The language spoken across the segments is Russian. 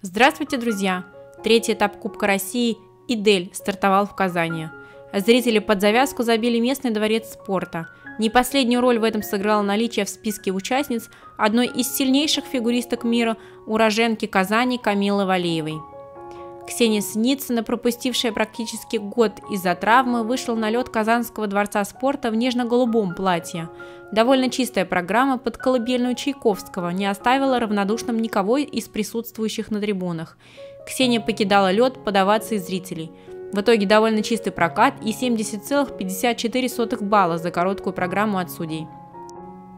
Здравствуйте, друзья! Третий этап Кубка России «Идель» стартовал в Казани. Зрители под завязку забили местный дворец спорта. Не последнюю роль в этом сыграло наличие в списке участниц одной из сильнейших фигуристок мира, уроженки Казани Камилы Валиевой. Ксения Сницына, пропустившая практически год из-за травмы, вышла на лед Казанского дворца спорта в нежно-голубом платье. Довольно чистая программа под колыбельную Чайковского не оставила равнодушным никого из присутствующих на трибунах. Ксения покидала лед подаваться из зрителей. В итоге довольно чистый прокат и 70,54 балла за короткую программу от судей.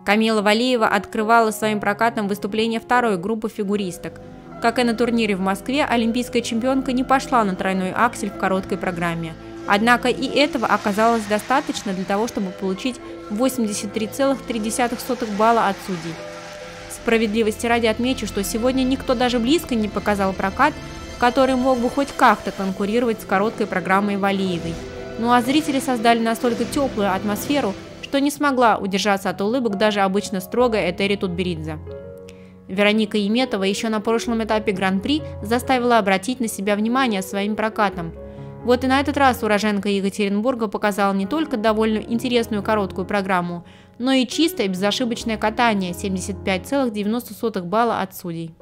Камила Валиева открывала своим прокатом выступление второй группы фигуристок. Как и на турнире в Москве, олимпийская чемпионка не пошла на тройной аксель в короткой программе. Однако и этого оказалось достаточно для того, чтобы получить 83,3 балла от судей. Справедливости ради отмечу, что сегодня никто даже близко не показал прокат, который мог бы хоть как-то конкурировать с короткой программой Валиевой. Ну а зрители создали настолько теплую атмосферу, что не смогла удержаться от улыбок даже обычно строгая Этери Тутберидзе. Вероника Яметова еще на прошлом этапе Гран-при заставила обратить на себя внимание своим прокатом. Вот и на этот раз уроженка Екатеринбурга показала не только довольно интересную короткую программу, но и чистое безошибочное катание 75,90 балла от судей.